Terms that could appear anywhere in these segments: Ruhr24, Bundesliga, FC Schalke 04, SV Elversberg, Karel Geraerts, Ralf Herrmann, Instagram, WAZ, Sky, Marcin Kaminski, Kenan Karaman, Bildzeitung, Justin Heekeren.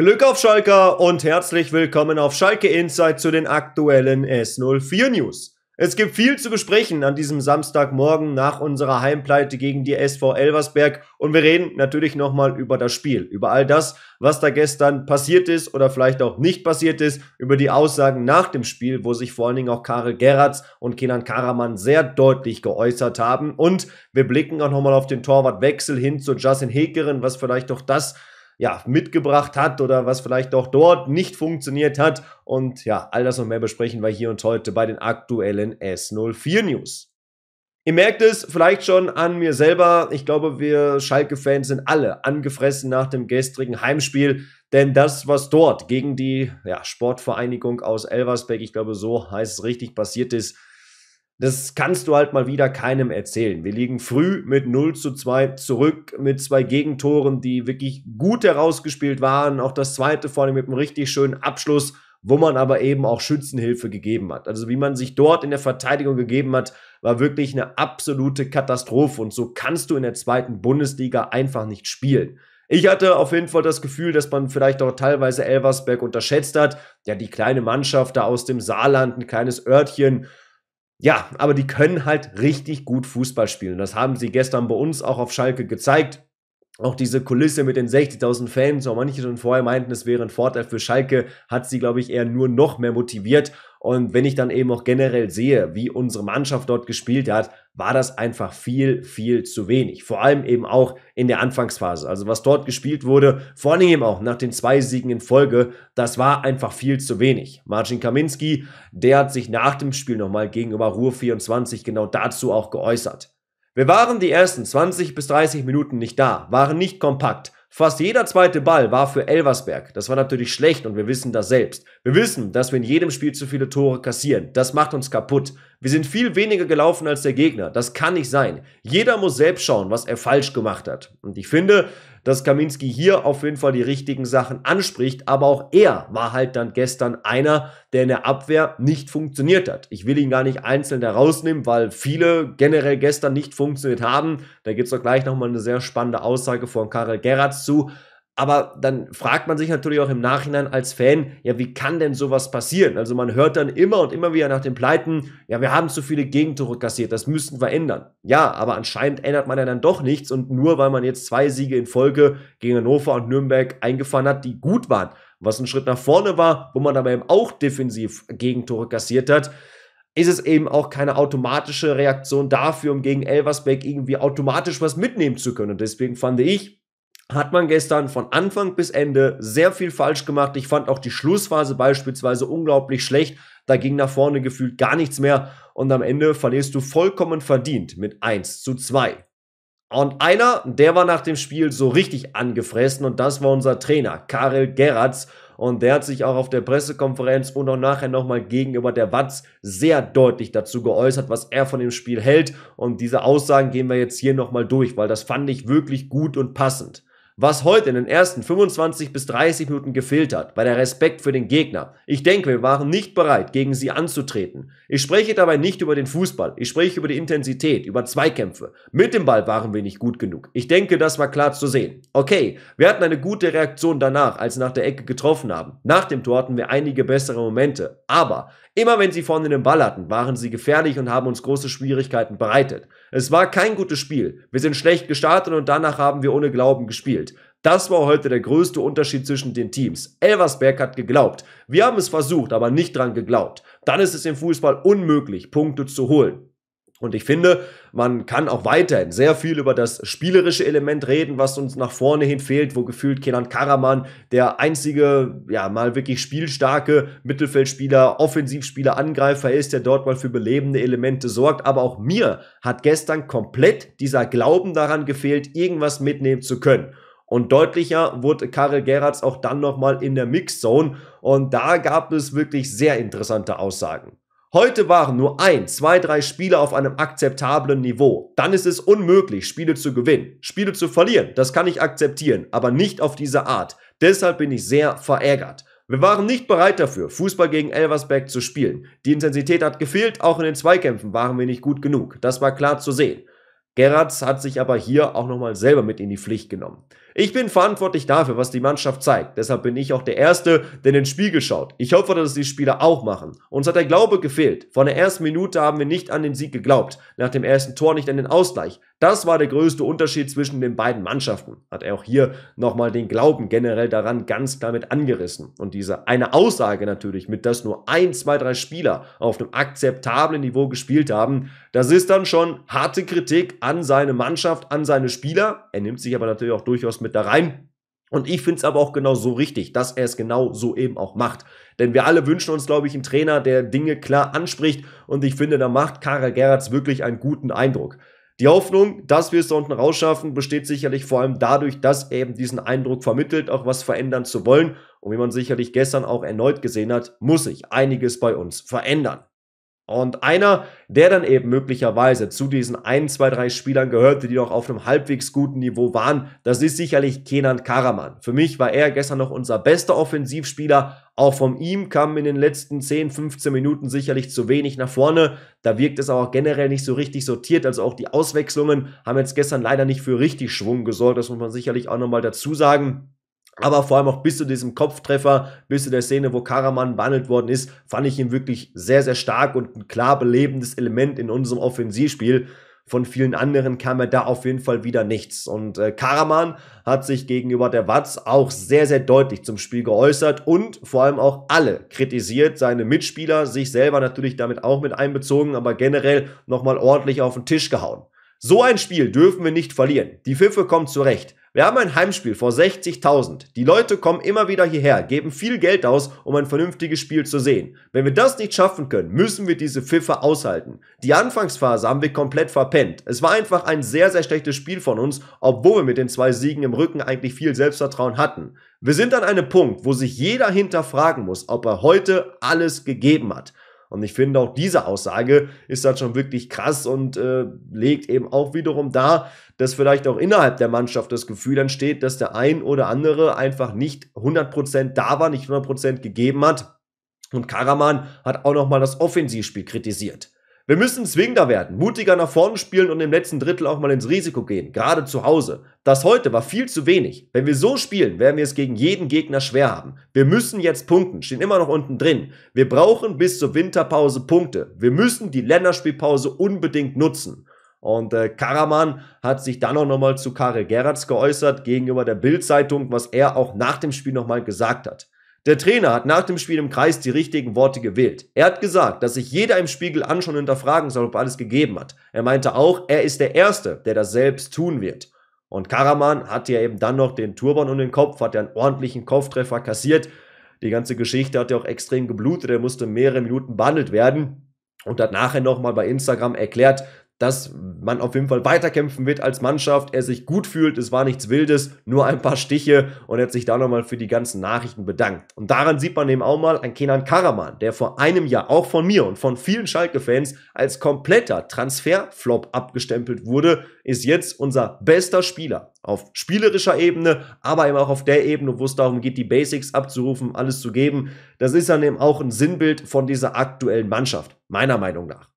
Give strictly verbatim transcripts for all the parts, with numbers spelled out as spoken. Glück auf Schalker und herzlich willkommen auf Schalke Insight zu den aktuellen S null vier News. Es gibt viel zu besprechen an diesem Samstagmorgen nach unserer Heimpleite gegen die S V Elversberg und wir reden natürlich nochmal über das Spiel, über all das, was da gestern passiert ist oder vielleicht auch nicht passiert ist, über die Aussagen nach dem Spiel, wo sich vor allen Dingen auch Karel Geraerts und Kenan Karaman sehr deutlich geäußert haben und wir blicken auch nochmal auf den Torwartwechsel hin zu Justin Heekeren, was vielleicht doch das ja, mitgebracht hat oder was vielleicht auch dort nicht funktioniert hat. Und ja, all das und mehr besprechen wir hier und heute bei den aktuellen S null vier News. Ihr merkt es vielleicht schon an mir selber. Ich glaube, wir Schalke-Fans sind alle angefressen nach dem gestrigen Heimspiel. Denn das, was dort gegen die ja, Sportvereinigung aus Elversberg, ich glaube, so heißt es richtig, passiert ist, das kannst du halt mal wieder keinem erzählen. Wir liegen früh mit null zu zwei zurück, mit zwei Gegentoren, die wirklich gut herausgespielt waren. Auch das zweite vor allem mit einem richtig schönen Abschluss, wo man aber eben auch Schützenhilfe gegeben hat. Also wie man sich dort in der Verteidigung gegeben hat, war wirklich eine absolute Katastrophe. Und so kannst du in der zweiten Bundesliga einfach nicht spielen. Ich hatte auf jeden Fall das Gefühl, dass man vielleicht auch teilweise Elversberg unterschätzt hat. Ja, die kleine Mannschaft da aus dem Saarland, ein kleines Örtchen. Ja, aber die können halt richtig gut Fußball spielen. Das haben sie gestern bei uns auch auf Schalke gezeigt. Auch diese Kulisse mit den sechzigtausend Fans, auch manche schon vorher meinten, es wäre ein Vorteil für Schalke, hat sie, glaube ich, eher nur noch mehr motiviert. Und wenn ich dann eben auch generell sehe, wie unsere Mannschaft dort gespielt hat, war das einfach viel, viel zu wenig. Vor allem eben auch in der Anfangsphase. Also was dort gespielt wurde, vor allem eben auch nach den zwei Siegen in Folge, das war einfach viel zu wenig. Marcin Kaminski, der hat sich nach dem Spiel nochmal gegenüber Ruhr vierundzwanzig genau dazu auch geäußert. Wir waren die ersten zwanzig bis dreißig Minuten nicht da, waren nicht kompakt. Fast jeder zweite Ball war für Elversberg. Das war natürlich schlecht und wir wissen das selbst. Wir wissen, dass wir in jedem Spiel zu viele Tore kassieren. Das macht uns kaputt. Wir sind viel weniger gelaufen als der Gegner. Das kann nicht sein. Jeder muss selbst schauen, was er falsch gemacht hat. Und ich finde, dass Kaminski hier auf jeden Fall die richtigen Sachen anspricht, aber auch er war halt dann gestern einer, der in der Abwehr nicht funktioniert hat. Ich will ihn gar nicht einzeln da rausnehmen, weil viele generell gestern nicht funktioniert haben. Da gibt es doch gleich nochmal eine sehr spannende Aussage von Karel Geraerts zu. Aber dann fragt man sich natürlich auch im Nachhinein als Fan, ja, wie kann denn sowas passieren? Also man hört dann immer und immer wieder nach den Pleiten, ja, wir haben zu viele Gegentore kassiert, das müssten wir ändern. Ja, aber anscheinend ändert man ja dann doch nichts und nur weil man jetzt zwei Siege in Folge gegen Hannover und Nürnberg eingefahren hat, die gut waren, was ein Schritt nach vorne war, wo man aber eben auch defensiv Gegentore kassiert hat, ist es eben auch keine automatische Reaktion dafür, um gegen Elversberg irgendwie automatisch was mitnehmen zu können. Und deswegen fand ich, hat man gestern von Anfang bis Ende sehr viel falsch gemacht. Ich fand auch die Schlussphase beispielsweise unglaublich schlecht. Da ging nach vorne gefühlt gar nichts mehr. Und am Ende verlierst du vollkommen verdient mit eins zu zwei. Und einer, der war nach dem Spiel so richtig angefressen und das war unser Trainer, Karel Geraerts. Und der hat sich auch auf der Pressekonferenz und auch nachher nochmal gegenüber der W A Z sehr deutlich dazu geäußert, was er von dem Spiel hält. Und diese Aussagen gehen wir jetzt hier nochmal durch, weil das fand ich wirklich gut und passend. Was heute in den ersten fünfundzwanzig bis dreißig Minuten gefehlt hat, war der Respekt für den Gegner. Ich denke, wir waren nicht bereit, gegen sie anzutreten. Ich spreche dabei nicht über den Fußball. Ich spreche über die Intensität, über Zweikämpfe. Mit dem Ball waren wir nicht gut genug. Ich denke, das war klar zu sehen. Okay, wir hatten eine gute Reaktion danach, als wir nach der Ecke getroffen haben. Nach dem Tor hatten wir einige bessere Momente. Aber immer wenn sie vorne den Ball hatten, waren sie gefährlich und haben uns große Schwierigkeiten bereitet. Es war kein gutes Spiel. Wir sind schlecht gestartet und danach haben wir ohne Glauben gespielt. Das war heute der größte Unterschied zwischen den Teams. Elversberg hat geglaubt. Wir haben es versucht, aber nicht dran geglaubt. Dann ist es im Fußball unmöglich, Punkte zu holen. Und ich finde, man kann auch weiterhin sehr viel über das spielerische Element reden, was uns nach vorne hin fehlt, wo gefühlt Kenan Karaman, der einzige, ja, mal wirklich spielstarke Mittelfeldspieler, Offensivspieler, Angreifer ist, der dort mal für belebende Elemente sorgt. Aber auch mir hat gestern komplett dieser Glauben daran gefehlt, irgendwas mitnehmen zu können. Und deutlicher wurde Karel Geraerts auch dann nochmal in der Mixzone und da gab es wirklich sehr interessante Aussagen. Heute waren nur ein, zwei, drei Spiele auf einem akzeptablen Niveau. Dann ist es unmöglich, Spiele zu gewinnen. Spiele zu verlieren, das kann ich akzeptieren, aber nicht auf diese Art. Deshalb bin ich sehr verärgert. Wir waren nicht bereit dafür, Fußball gegen Elversberg zu spielen. Die Intensität hat gefehlt, auch in den Zweikämpfen waren wir nicht gut genug. Das war klar zu sehen. Geraerts hat sich aber hier auch nochmal selber mit in die Pflicht genommen. Ich bin verantwortlich dafür, was die Mannschaft zeigt. Deshalb bin ich auch der Erste, der ins Spiegel schaut. Ich hoffe, dass es die Spieler auch machen. Uns hat der Glaube gefehlt. Von der ersten Minute haben wir nicht an den Sieg geglaubt. Nach dem ersten Tor nicht an den Ausgleich. Das war der größte Unterschied zwischen den beiden Mannschaften. Hat er auch hier nochmal den Glauben generell daran ganz klar mit angerissen. Und diese eine Aussage natürlich, mit dass nur ein, zwei, drei Spieler auf einem akzeptablen Niveau gespielt haben, das ist dann schon harte Kritik an seine Mannschaft, an seine Spieler. Er nimmt sich aber natürlich auch durchaus mit da rein. Und ich finde es aber auch genau so richtig, dass er es genau so eben auch macht. Denn wir alle wünschen uns, glaube ich, einen Trainer, der Dinge klar anspricht. Und ich finde, da macht Karel Geraerts wirklich einen guten Eindruck. Die Hoffnung, dass wir es da unten rausschaffen, besteht sicherlich vor allem dadurch, dass er eben diesen Eindruck vermittelt, auch was verändern zu wollen. Und wie man sicherlich gestern auch erneut gesehen hat, muss sich einiges bei uns verändern. Und einer, der dann eben möglicherweise zu diesen ein, zwei, drei Spielern gehörte, die noch auf einem halbwegs guten Niveau waren, das ist sicherlich Kenan Karaman. Für mich war er gestern noch unser bester Offensivspieler. Auch von ihm kam in den letzten zehn, fünfzehn Minuten sicherlich zu wenig nach vorne. Da wirkt es auch generell nicht so richtig sortiert. Also auch die Auswechslungen haben jetzt gestern leider nicht für richtig Schwung gesorgt. Das muss man sicherlich auch nochmal dazu sagen. Aber vor allem auch bis zu diesem Kopftreffer, bis zu der Szene, wo Karaman behandelt worden ist, fand ich ihn wirklich sehr, sehr stark und ein klar belebendes Element in unserem Offensivspiel. Von vielen anderen kam er da auf jeden Fall wieder nichts. Und äh, Karaman hat sich gegenüber der W A Z auch sehr, sehr deutlich zum Spiel geäußert und vor allem auch alle kritisiert, seine Mitspieler, sich selber natürlich damit auch mit einbezogen, aber generell nochmal ordentlich auf den Tisch gehauen. So ein Spiel dürfen wir nicht verlieren. Die Pfiffe kommen zurecht. Wir haben ein Heimspiel vor sechzigtausend. Die Leute kommen immer wieder hierher, geben viel Geld aus, um ein vernünftiges Spiel zu sehen. Wenn wir das nicht schaffen können, müssen wir diese Pfiffe aushalten. Die Anfangsphase haben wir komplett verpennt. Es war einfach ein sehr, sehr schlechtes Spiel von uns, obwohl wir mit den zwei Siegen im Rücken eigentlich viel Selbstvertrauen hatten. Wir sind an einem Punkt, wo sich jeder hinterfragen muss, ob er heute alles gegeben hat. Und ich finde, auch diese Aussage ist dann schon wirklich krass und äh, legt eben auch wiederum dar, dass vielleicht auch innerhalb der Mannschaft das Gefühl entsteht, dass der ein oder andere einfach nicht hundert Prozent da war, nicht hundert Prozent gegeben hat. Und Karaman hat auch nochmal das Offensivspiel kritisiert. Wir müssen zwingender werden, mutiger nach vorne spielen und im letzten Drittel auch mal ins Risiko gehen, gerade zu Hause. Das heute war viel zu wenig. Wenn wir so spielen, werden wir es gegen jeden Gegner schwer haben. Wir müssen jetzt punkten, stehen immer noch unten drin. Wir brauchen bis zur Winterpause Punkte. Wir müssen die Länderspielpause unbedingt nutzen. Und äh, Karaman hat sich dann auch nochmal zu Karel Geraerts geäußert, gegenüber der Bildzeitung, was er auch nach dem Spiel nochmal gesagt hat. Der Trainer hat nach dem Spiel im Kreis die richtigen Worte gewählt. Er hat gesagt, dass sich jeder im Spiegel anschauen und hinterfragen soll, ob alles gegeben hat. Er meinte auch, er ist der Erste, der das selbst tun wird. Und Karaman hatte ja eben dann noch den Turban um den Kopf, hat ja einen ordentlichen Kopftreffer kassiert. Die ganze Geschichte hat ja auch extrem geblutet, er musste mehrere Minuten behandelt werden und hat nachher nochmal bei Instagram erklärt, dass man auf jeden Fall weiterkämpfen wird als Mannschaft, er sich gut fühlt, es war nichts Wildes, nur ein paar Stiche und hat sich da nochmal für die ganzen Nachrichten bedankt. Und daran sieht man eben auch mal einen Kenan Karaman, der vor einem Jahr auch von mir und von vielen Schalke-Fans als kompletter Transferflop abgestempelt wurde, ist jetzt unser bester Spieler. Auf spielerischer Ebene, aber eben auch auf der Ebene, wo es darum geht, die Basics abzurufen, alles zu geben. Das ist dann eben auch ein Sinnbild von dieser aktuellen Mannschaft, meiner Meinung nach.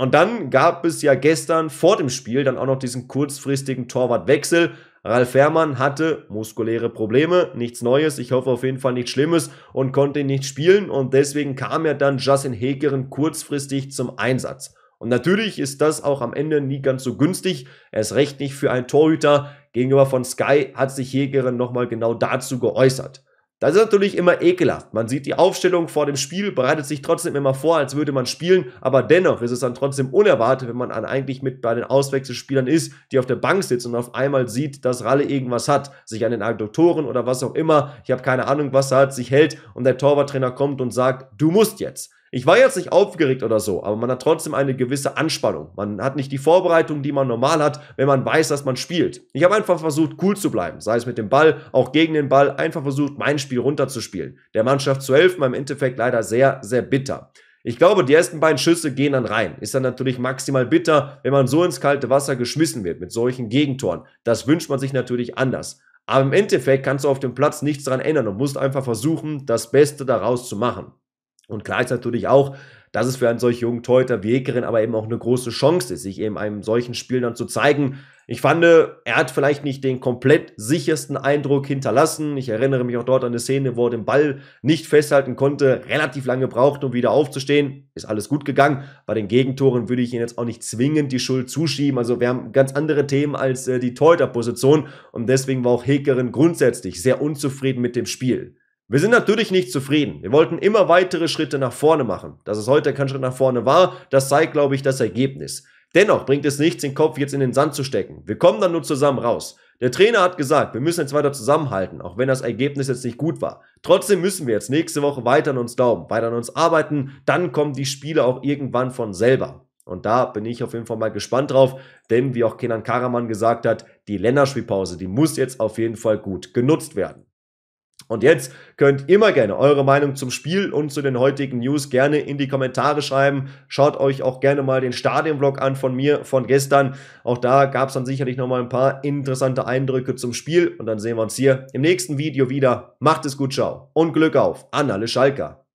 Und dann gab es ja gestern vor dem Spiel dann auch noch diesen kurzfristigen Torwartwechsel. Ralf Herrmann hatte muskuläre Probleme, nichts Neues, ich hoffe auf jeden Fall nichts Schlimmes und konnte nicht spielen. Und deswegen kam ja dann Justin Heekeren kurzfristig zum Einsatz. Und natürlich ist das auch am Ende nie ganz so günstig, erst recht nicht für einen Torhüter. Gegenüber von Sky hat sich Heekeren nochmal genau dazu geäußert. Das ist natürlich immer ekelhaft. Man sieht die Aufstellung vor dem Spiel, bereitet sich trotzdem immer vor, als würde man spielen, aber dennoch ist es dann trotzdem unerwartet, wenn man dann eigentlich mit bei den Auswechselspielern ist, die auf der Bank sitzen und auf einmal sieht, dass Ralle irgendwas hat, sich an den Adduktoren oder was auch immer, ich habe keine Ahnung, was er hat, sich hält und der Torwarttrainer kommt und sagt, du musst jetzt. Ich war jetzt nicht aufgeregt oder so, aber man hat trotzdem eine gewisse Anspannung. Man hat nicht die Vorbereitung, die man normal hat, wenn man weiß, dass man spielt. Ich habe einfach versucht, cool zu bleiben, sei es mit dem Ball, auch gegen den Ball, einfach versucht, mein Spiel runterzuspielen. Der Mannschaft zu helfen, im Endeffekt leider sehr, sehr bitter. Ich glaube, die ersten beiden Schüsse gehen dann rein. Ist dann natürlich maximal bitter, wenn man so ins kalte Wasser geschmissen wird mit solchen Gegentoren. Das wünscht man sich natürlich anders. Aber im Endeffekt kannst du auf dem Platz nichts daran ändern und musst einfach versuchen, das Beste daraus zu machen. Und klar ist natürlich auch, dass es für einen solch jungen Torhüter wie Heekeren aber eben auch eine große Chance ist, sich eben einem solchen Spiel dann zu zeigen. Ich fand, er hat vielleicht nicht den komplett sichersten Eindruck hinterlassen. Ich erinnere mich auch dort an eine Szene, wo er den Ball nicht festhalten konnte, relativ lange braucht, um wieder aufzustehen. Ist alles gut gegangen. Bei den Gegentoren würde ich ihm jetzt auch nicht zwingend die Schuld zuschieben. Also wir haben ganz andere Themen als die Torhüterposition und deswegen war auch Heekeren grundsätzlich sehr unzufrieden mit dem Spiel. Wir sind natürlich nicht zufrieden. Wir wollten immer weitere Schritte nach vorne machen. Dass es heute kein Schritt nach vorne war, das zeigt, glaube ich, das Ergebnis. Dennoch bringt es nichts, den Kopf jetzt in den Sand zu stecken. Wir kommen dann nur zusammen raus. Der Trainer hat gesagt, wir müssen jetzt weiter zusammenhalten, auch wenn das Ergebnis jetzt nicht gut war. Trotzdem müssen wir jetzt nächste Woche weiter an uns glauben, weiter an uns arbeiten. Dann kommen die Spiele auch irgendwann von selber. Und da bin ich auf jeden Fall mal gespannt drauf, denn wie auch Kenan Karaman gesagt hat, die Länderspielpause, die muss jetzt auf jeden Fall gut genutzt werden. Und jetzt könnt ihr immer gerne eure Meinung zum Spiel und zu den heutigen News gerne in die Kommentare schreiben. Schaut euch auch gerne mal den Stadionvlog an von mir von gestern. Auch da gab es dann sicherlich nochmal ein paar interessante Eindrücke zum Spiel. Und dann sehen wir uns hier im nächsten Video wieder. Macht es gut, ciao und Glück auf an alle Schalker.